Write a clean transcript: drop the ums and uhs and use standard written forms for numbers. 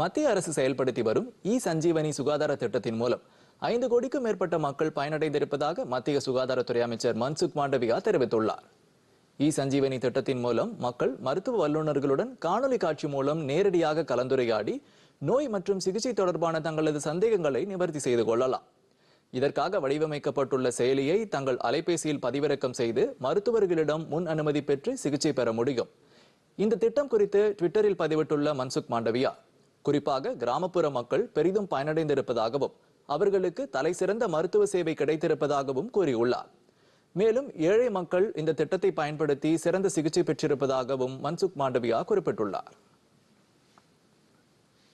மத்திய அரசு செயல்படுத்தி வரும் இ சஞ்சீவனி சுகாதார திட்டத்தின் மூலம் 5 கோடிக்கும் மேற்பட்ட மக்கள் பயனடைந்திருப்பதாக மத்திய சுகாதாரத்துறை அமைச்சர் மன்சுக் மாண்டவியா தெரிவித்துள்ளார். இ சஞ்சீவனி திட்டத்தின் மூலம் மக்கள் மருத்துவ வல்லுநர்களுடன் காணொலி காட்சி மூலம் நேரடியாக கலந்துரையாடி நோய் மற்றும் சிகிச்சை தொடர்பான தங்களது சந்தேகங்களை நிவர்த்தி செய்து கொள்ளலாம். இதற்காக வடிவமைக்கப்பட்டுள்ள செயலியை தங்கள் அலைபேசியில் பதிவிறக்கம் செய்து மருத்துவர்களிடம் முன் அனுமதி பெற்று சிகிச்சை பெற முடியும். இந்த திட்டம் குறித்து ட்விட்டரில் பதிவிட்டுள்ள மன்சுக் மாண்டவியா, குறிப்பாக கிராமப்புற மக்கள் பெரிதும் பயனடைந்திருப்பதாகவும் அவர்களுக்கு தலைசிறந்த மருத்துவ சேவை கிடைத்திருப்பதாகவும் கூறியுள்ளார். மேலும் ஏழை மக்கள் இந்த திட்டத்தை பயன்படுத்தி சிறந்த சிகிச்சை பெற்றிருப்பதாகவும் மன்சுக் மாண்டவியா குறிப்பிட்டுள்ளார்.